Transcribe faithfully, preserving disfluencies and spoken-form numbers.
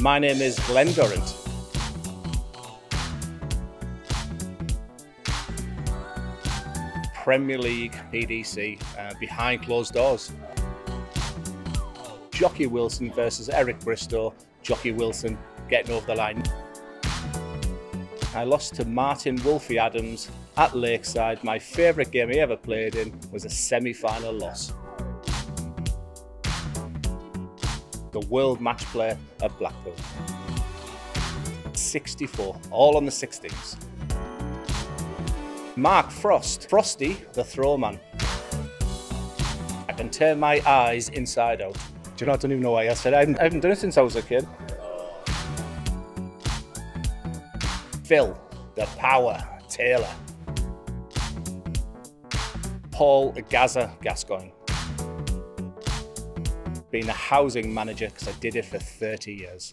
My name is Glenn Durrant. Premier League P D C uh, behind closed doors. Jockey Wilson versus Eric Bristow. Jockey Wilson getting over the line. I lost to Martin Wolfie Adams at Lakeside. My favourite game he ever played in was a semi-final loss. The world match player at Blackpool. sixty-four, all on the sixteenth. Mark Frost, Frosty the throwman. I can turn my eyes inside out. Do you know, I don't even know why I said it. I haven't, I haven't done it since I was a kid. Phil, the Power Taylor. Paul Gazza Gascoigne. Been a housing manager because I did it for thirty years.